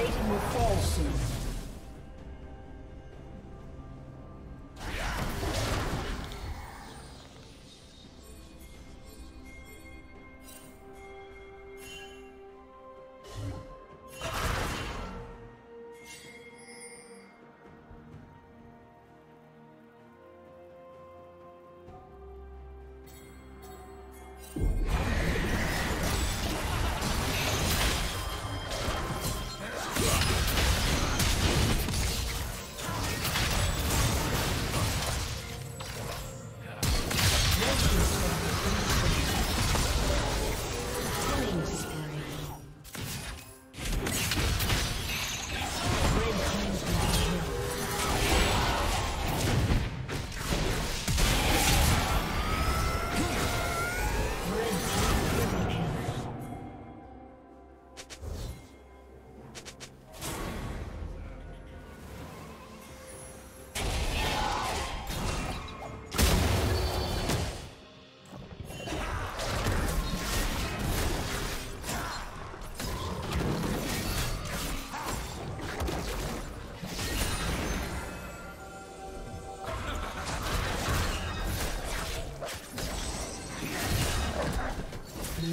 Satan will fall soon. Team's turret has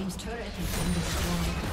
team's turret has been destroyed.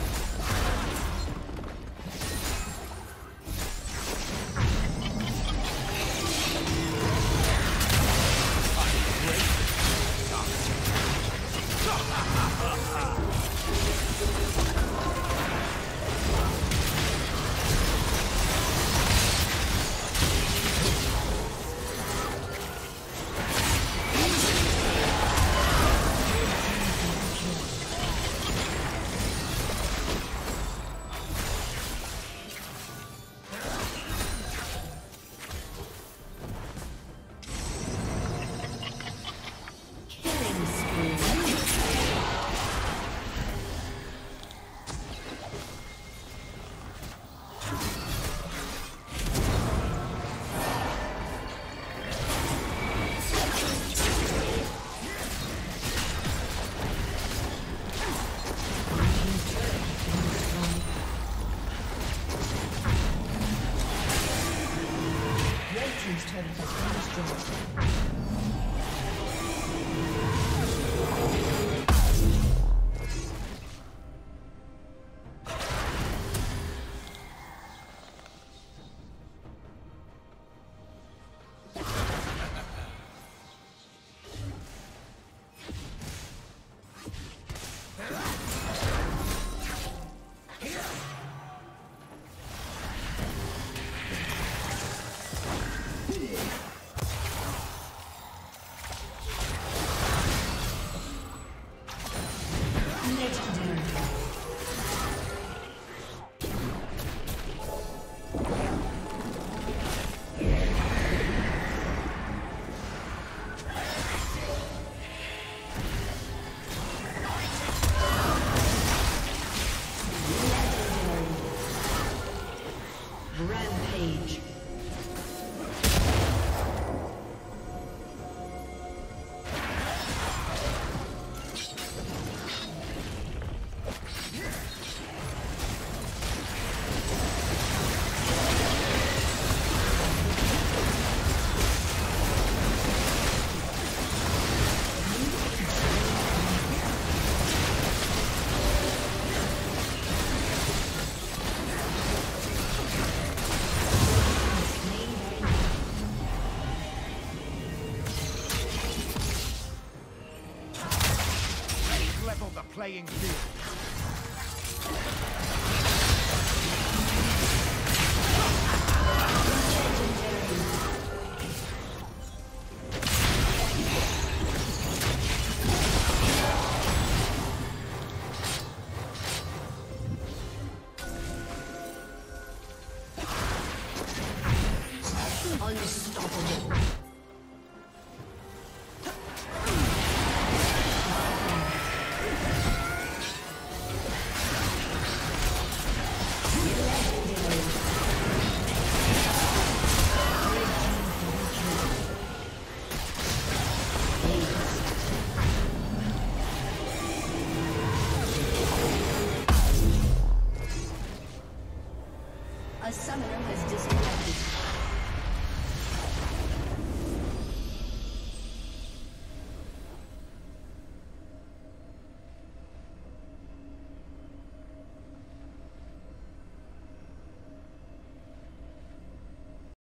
Playing field. A summoner has disconnected.